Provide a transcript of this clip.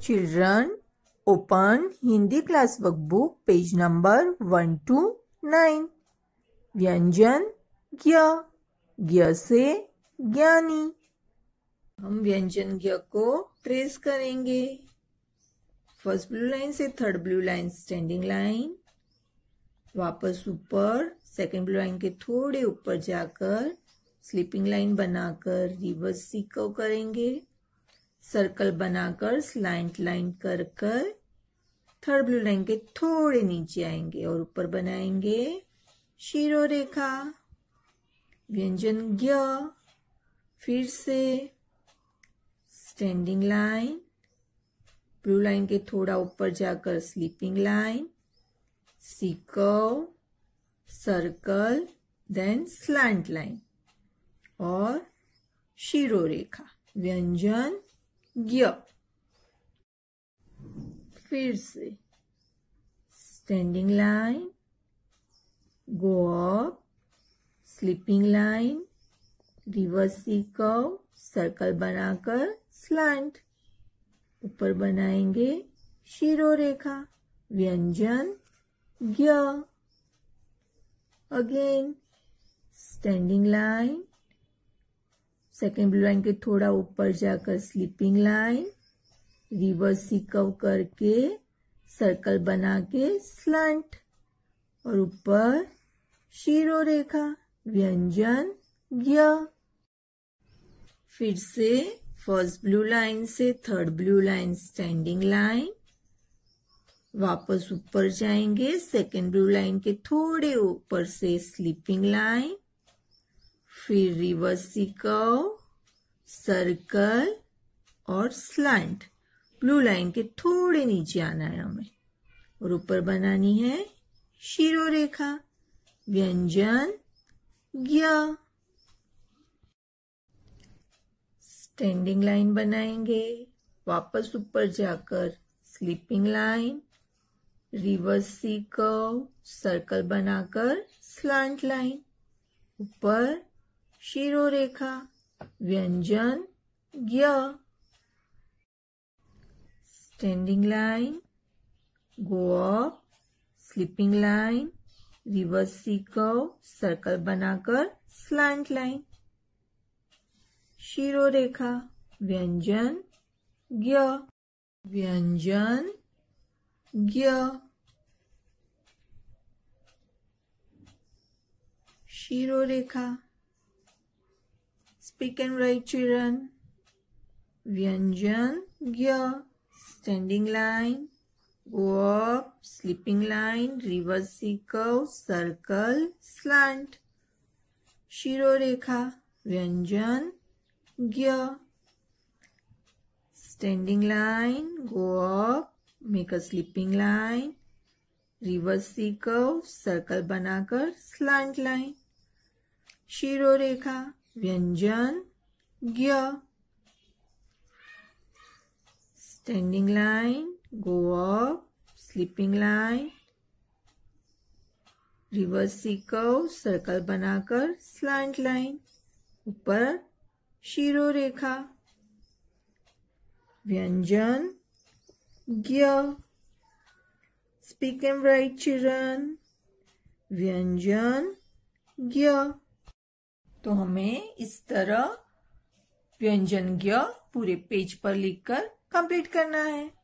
Children, open Hindi class workbook page number 129. व्यंजन ज्ञ, ज्ञ से ज्ञानी। हम व्यंजन ज्ञ को ट्रेस करेंगे। फर्स्ट ब्लू लाइन से third blue line standing line, वापस ऊपर सेकंड ब्लू लाइन के थोड़े ऊपर जाकर स्लीपिंग लाइन बनाकर रिवर्स सी कर्व करेंगे, सर्कल बनाकर स्लाइंट लाइन कर कर थर्ड ब्लू लाइन के थोड़े नीचे आएंगे और ऊपर बनाएंगे शिरो रेखा। व्यंजन ज्ञ, फिर से स्टैंडिंग लाइन, ब्लू लाइन के थोड़ा ऊपर जाकर sleeping line, C curve, circle, then slant line और शिरो रेखा। व्यंजन ज्ञ, फिर से standing line, go up, sleeping line, reverse C curve, circle बनाकर स्लैंट, ऊपर बनाएंगे शिरो रेखा। व्यंजन ज्ञ, again standing line, second blue line के थोड़ा ऊपर जाकर sleeping line, reverse C curve करके सर्कल बना के स्लैंट और ऊपर शिरो रेखा। व्यंजन ज्ञ, फिर से फर्स्ट ब्लू लाइन से third blue line standing line, वापस ऊपर जाएंगे सेकेंड ब्लू लाइन के थोड़े ऊपर से स्लीपिंग लाइन, फिर रिवर्स सी कर्व, सर्कल और स्लैंट, ब्लू लाइन के थोड़े नीचे आना है हमें और ऊपर बनानी है शिरो रेखा। व्यंजन ज्ञ, स्टैंडिंग लाइन बनाएंगे, वापस ऊपर जाकर sleeping line, reverse C curve, circle बनाकर स्लैंट लाइन, ऊपर शिरो रेखा। व्यंजन ज्ञ, standing line, go up, sleeping line, reverse C curve, circle बनाकर स्लैंट लाइन, शिरो रेखा। व्यंजन ज्ञ, व्यंजन ज्ञ, शिरो रेखा। Speak and write children. व्यंजन ज्ञ, standing line, go up, sleeping line, reverse C curve, circle, slant, शिरो रेखा। व्यंजन ज्ञ, standing line, go up, make a sleeping line, reverse C curve, circle बनाकर स्लैंट लाइन, शिरो रेखा। व्यंजन ज्ञ, standing line, go up, sleeping line, reverse C curve, circle बनाकर स्लैंट लाइन, ऊपर शिरो रेखा। व्यंजन ज्ञ, स्पीक एंड राइट चिल्ड्रन। व्यंजन ज्ञ, तो हमें इस तरह व्यंजन ज्ञ पूरे पेज पर लिखकर कंप्लीट करना है।